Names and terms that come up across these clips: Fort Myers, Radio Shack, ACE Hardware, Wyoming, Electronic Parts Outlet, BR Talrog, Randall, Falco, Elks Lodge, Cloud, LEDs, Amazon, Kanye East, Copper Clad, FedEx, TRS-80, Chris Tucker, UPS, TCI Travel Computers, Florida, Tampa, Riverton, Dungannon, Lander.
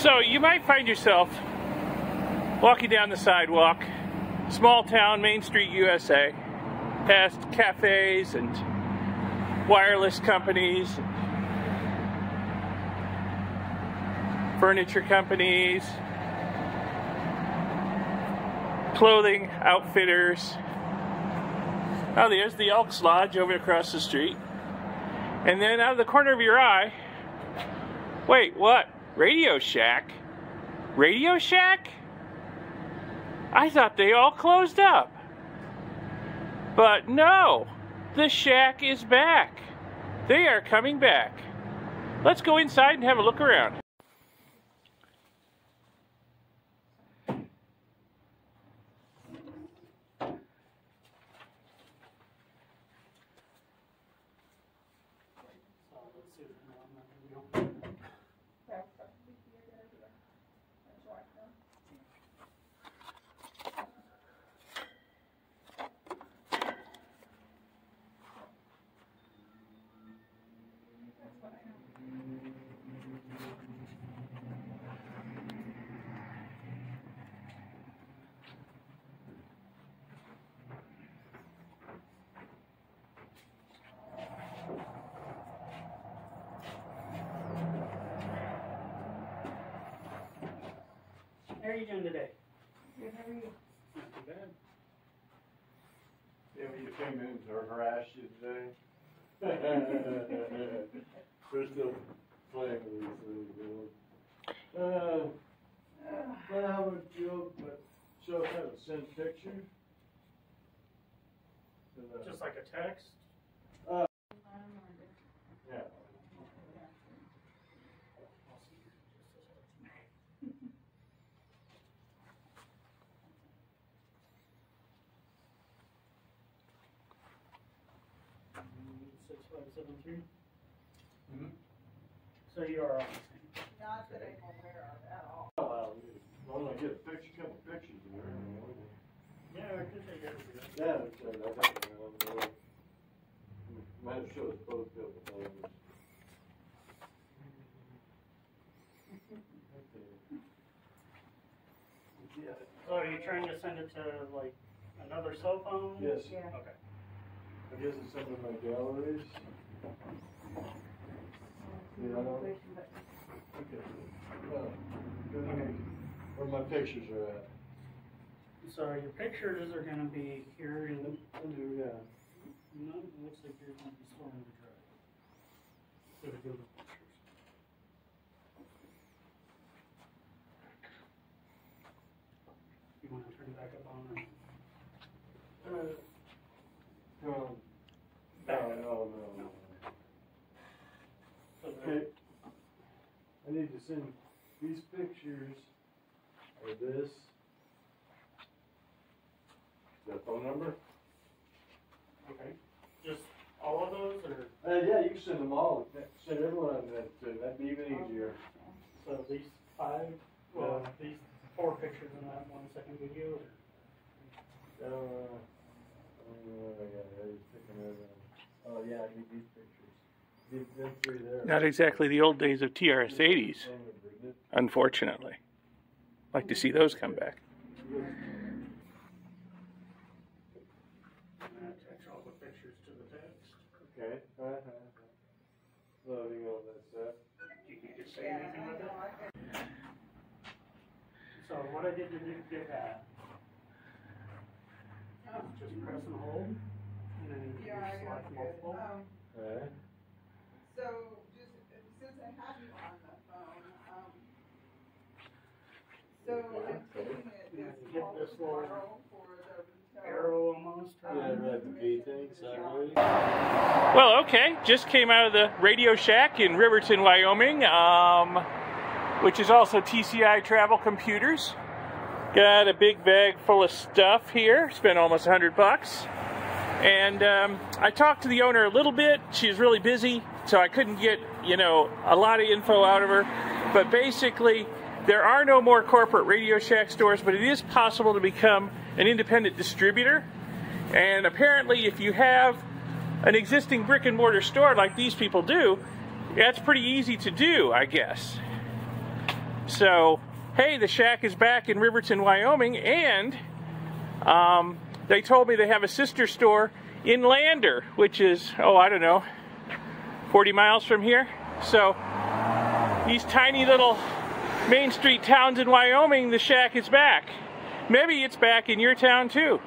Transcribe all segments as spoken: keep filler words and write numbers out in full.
So you might find yourself walking down the sidewalk, small town, Main Street, U S A, past cafes and wireless companies, furniture companies, clothing outfitters. Oh, there's the Elks Lodge over across the street. And then out of the corner of your eye, wait, what? Radio Shack? Radio Shack? I thought they all closed up. But no, the Shack is back. They are coming back. Let's go inside and have a look around. How are you doing today? Good, how are you? Not too bad. Yeah, we came in to harass you today. We're still playing with these things. Uh, well, how would you, but show kind of send picture? And, uh, Just like a text? Uh, yeah. six five seven three. Mm-hmm. So you are on the same. Not that I'm aware of at all. Well, I'm going to get a picture, couple pictures in there. Yeah, I could take that. Yeah, I got it. Might have showed us both buildings. So are you trying to send it to, like, another cell phone? Yes. Yeah. Okay. I guess it's some of my galleries. Yeah. Okay. Well, okay. Where my pictures are at. So your pictures are going to be here in the... Yeah. No, it looks like you're going to be storing the drive. So to go to the pictures. You want to turn it back up on or... Uh, No, no, no, no. Okay. I need to send these pictures or this. The phone number? Okay. Just all of those or? Uh, yeah, you can send them all. Send everyone on that too. That'd be even easier. So these five? Well, uh, these four pictures in that one second video? Or? Uh. Oh yeah, I need these pictures. Not exactly the old days of T R S eighties, unfortunately. I'd like to see those come back. Attach all the pictures to the text. Okay. Loading all that stuff. Do you need to say anything with that? So what I did to do that. Just press and hold, and then you yeah, select multiple. Um, okay. So, just since I have you on the phone, um, so yeah. I'm taking it as yeah. Get this model for the arrow almost. Um, yeah, that would be things I Well, okay, just came out of the Radio Shack in Riverton, Wyoming, um, which is also T C I Travel Computers. Got a big bag full of stuff here. Spent almost a hundred bucks. And um, I talked to the owner a little bit. She's really busy, so I couldn't get, you know, a lot of info out of her. But basically, there are no more corporate Radio Shack stores, but it is possible to become an independent distributor. And apparently, if you have an existing brick and mortar store like these people do, that's pretty easy to do, I guess. So, hey, the Shack is back in Riverton, Wyoming, and um, they told me they have a sister store in Lander, which is, oh, I don't know, forty miles from here. So, these tiny little Main Street towns in Wyoming, the Shack is back. Maybe it's back in your town, too.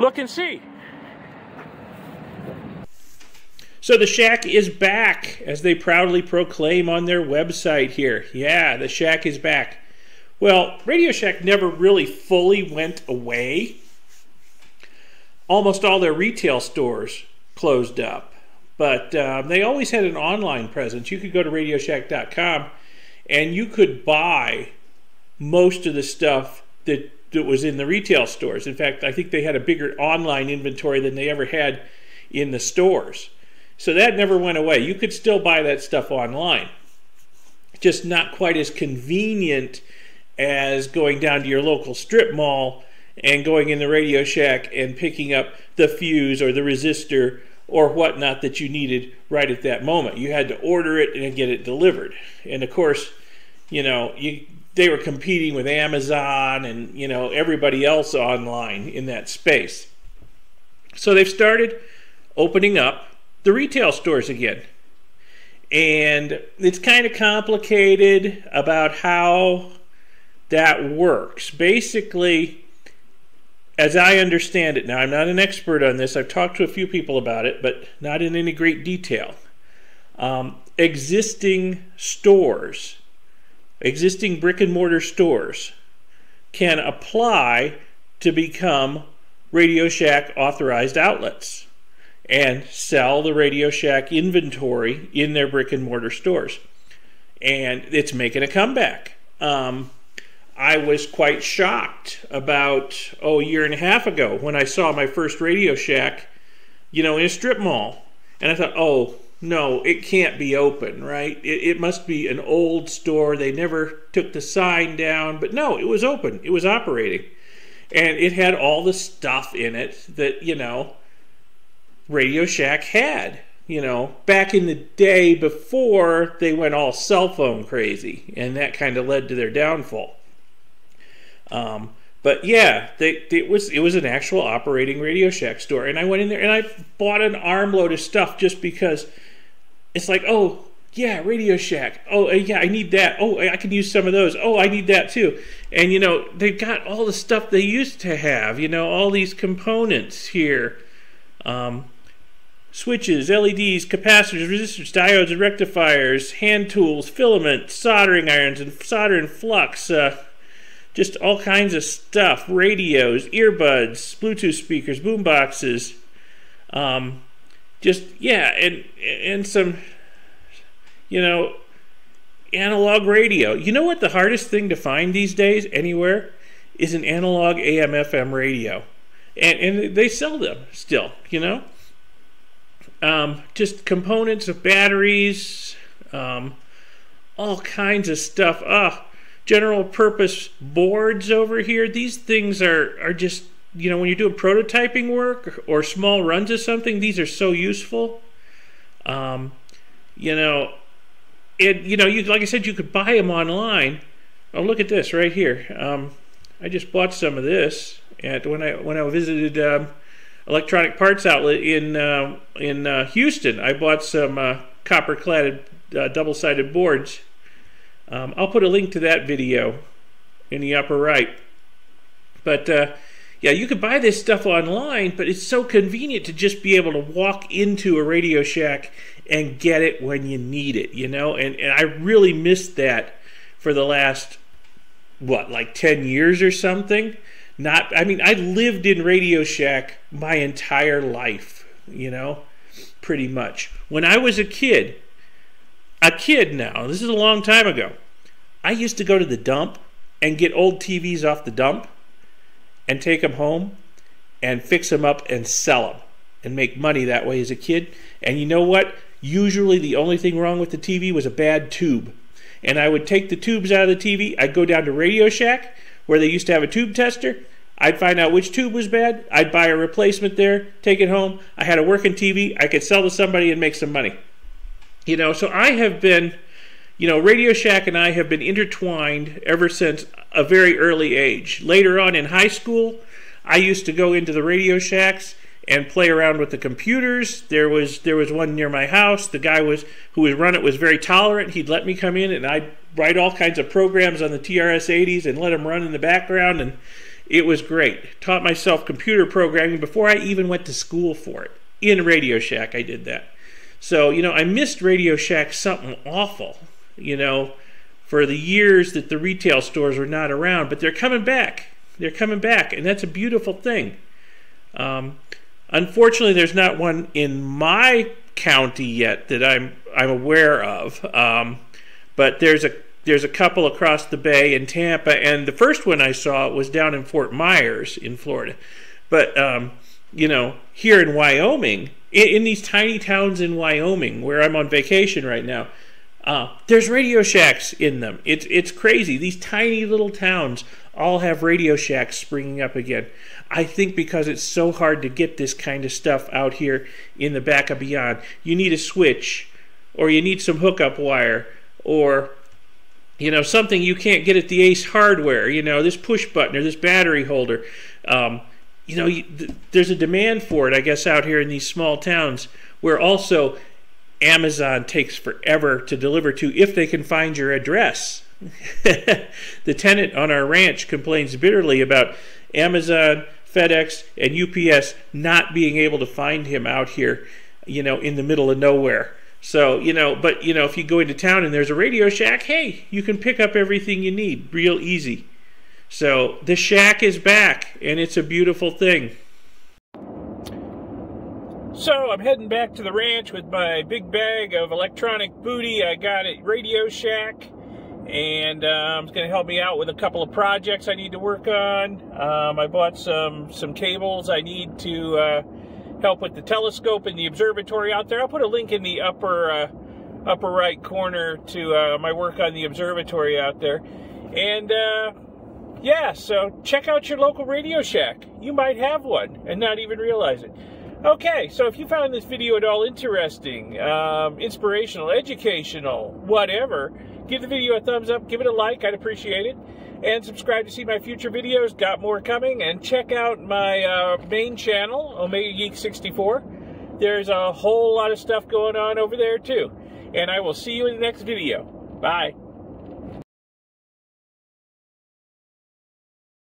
Look and see. So the Shack is back, as they proudly proclaim on their website here. Yeah, the Shack is back. Well, Radio Shack never really fully went away. Almost all their retail stores closed up, but um, they always had an online presence. You could go to radio shack dot com and you could buy most of the stuff that, that was in the retail stores. In fact, I think they had a bigger online inventory than they ever had in the stores. So that never went away. You could still buy that stuff online. Just not quite as convenient as going down to your local strip mall and going in the Radio Shack and picking up the fuse or the resistor or whatnot that you needed right at that moment. You had to order it and get it delivered. And of course, you know, you, they were competing with Amazon and, you know, everybody else online in that space. So they've started opening up the retail stores again, and it's kind of complicated about how that works. Basically, as I understand it now, I'm not an expert on this, I've talked to a few people about it, but not in any great detail. Um, existing stores, existing brick and mortar stores can apply to become Radio Shack authorized outlets and sell the Radio Shack inventory in their brick and mortar stores. And it's making a comeback. Um, I was quite shocked about, oh, a year and a half ago when I saw my first Radio Shack, you know, in a strip mall. And I thought, oh, no, it can't be open, right? It, it must be an old store. They never took the sign down. But no, it was open. It was operating. And it had all the stuff in it that, you know, Radio Shack had, you know, back in the day before they went all cell phone crazy, and that kind of led to their downfall. Um, but yeah, they, they, it was it was an actual operating Radio Shack store, and I went in there and I bought an armload of stuff just because it's like, oh yeah, Radio Shack. Oh yeah, I need that. Oh, I can use some of those. Oh, I need that too. And you know, they've got all the stuff they used to have. You know, all these components here. Um, switches, L E Ds, capacitors, resistors, diodes and rectifiers, hand tools, filaments, soldering irons, and solder and flux, uh, just all kinds of stuff, radios, earbuds, Bluetooth speakers, boom boxes, um, just, yeah, and, and some, you know, analog radio. You know what the hardest thing to find these days anywhere is? An analog A M F M radio. And, and they sell them still, you know. Um, just components of batteries, um, all kinds of stuff. Ah, general purpose boards over here. These things are, are just, you know, when you're doing prototyping work or, or small runs of something, these are so useful. Um, you know, and, you know, you, like I said, you could buy them online. Oh, look at this right here. Um, I just bought some of this. And when I when I visited um, Electronic Parts Outlet in uh, in uh, Houston, I bought some uh, copper cladded uh, double-sided boards. Um, I'll put a link to that video in the upper right. But uh, yeah, you could buy this stuff online, but it's so convenient to just be able to walk into a Radio Shack and get it when you need it, you know. And and I really missed that for the last what, like ten years or something. Not, I mean, I lived in Radio Shack my entire life, you know, pretty much. When I was a kid, a kid now, this is a long time ago, I used to go to the dump and get old T Vs off the dump and take them home and fix them up and sell them and make money that way as a kid. And you know what? Usually the only thing wrong with the T V was a bad tube. And I would take the tubes out of the T V, I'd go down to Radio Shack, where they used to have a tube tester. I'd find out which tube was bad. I'd buy a replacement there, take it home. I had a working T V. I could sell to somebody and make some money. You know, so I have been, You know, Radio Shack and I have been intertwined ever since a very early age. Later on in high school, I used to go into the Radio Shacks and play around with the computers. There was there was one near my house. The guy was who was run it was very tolerant. He'd let me come in, and I'd write all kinds of programs on the T R S eighties and let them run in the background, and it was great. Taught myself computer programming before I even went to school for it. In Radio Shack, I did that. So, you know, I missed Radio Shack something awful, you know, for the years that the retail stores were not around, but they're coming back. They're coming back, and that's a beautiful thing. Um, Unfortunately, there's not one in my county yet that I'm I'm aware of, um, but there's a there's a couple across the bay in Tampa, and the first one I saw was down in Fort Myers in Florida. But um, you know, here in Wyoming, in, in these tiny towns in Wyoming where I'm on vacation right now, uh, there's Radio Shacks in them. It's it's crazy. These tiny little towns all have Radio Shacks springing up again. I think because it's so hard to get this kind of stuff out here in the back of beyond. You need a switch, or you need some hookup wire, or you know, something you can't get at the Ace Hardware. You know, this push button or this battery holder. Um, you know, you, th there's a demand for it, I guess, out here in these small towns, where also Amazon takes forever to deliver to if they can find your address. The tenant on our ranch complains bitterly about Amazon, FedEx, and U P S not being able to find him out here, you know, in the middle of nowhere. So, you know, but, you know, if you go into town and there's a Radio Shack, hey, you can pick up everything you need real easy. So the Shack is back, and it's a beautiful thing. So I'm heading back to the ranch with my big bag of electronic booty I got at Radio Shack. And um, it's going to help me out with a couple of projects I need to work on. Um, I bought some some cables I need to uh, help with the telescope and the observatory out there. I'll put a link in the upper uh, upper right corner to uh, my work on the observatory out there. And uh, yeah, so check out your local Radio Shack. You might have one and not even realize it. Okay, so if you found this video at all interesting, um, inspirational, educational, whatever, give the video a thumbs up, give it a like, I'd appreciate it. And subscribe to see my future videos, got more coming. And check out my uh, main channel, Omega Geek sixty-four. There's a whole lot of stuff going on over there too. And I will see you in the next video. Bye.